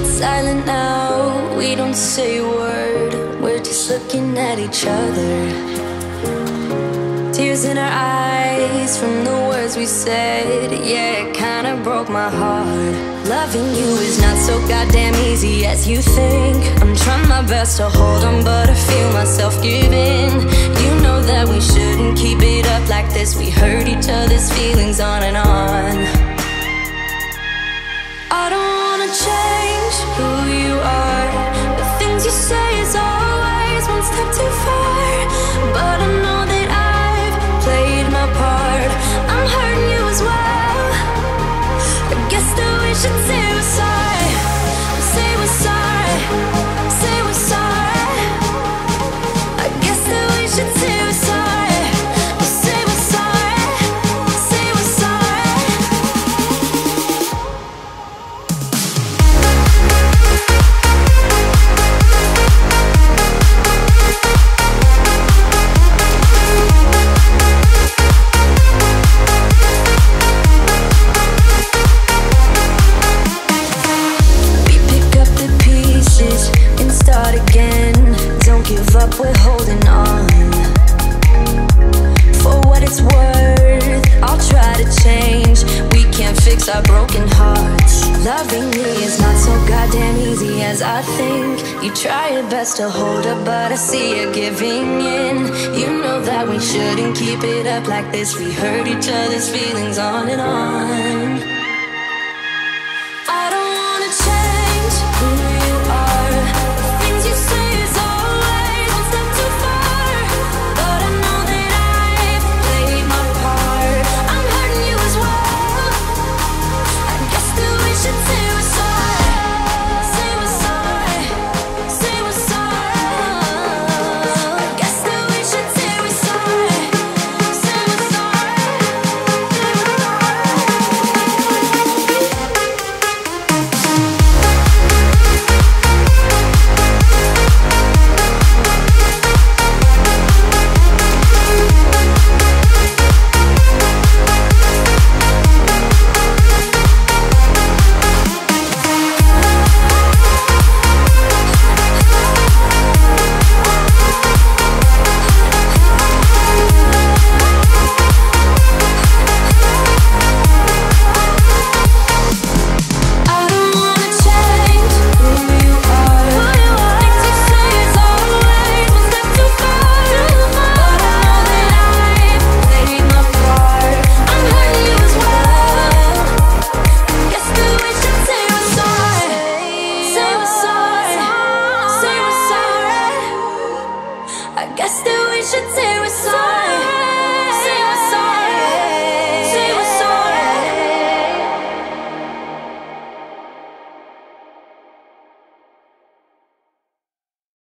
It's silent now, we don't say a word. We're just looking at each other. Tears in our eyes from the words we said. Yeah, it kinda broke my heart. Loving you is not so goddamn easy as you think. I'm trying my best to hold on, but I feel myself giving. You know that we shouldn't keep it up like this. We hurt each other's feelings on and on. I don't wanna change who you are. The things you say is always one step too far. But I know that I've played my part. I'm hurting you as well. I guess that we should say we're sorry. Say we're sorry. Say we're sorry. I guess that we should say we're sorry. Try your best to hold up, but I see you giving in. You know that we shouldn't keep it up like this. We hurt each other's feelings on and on.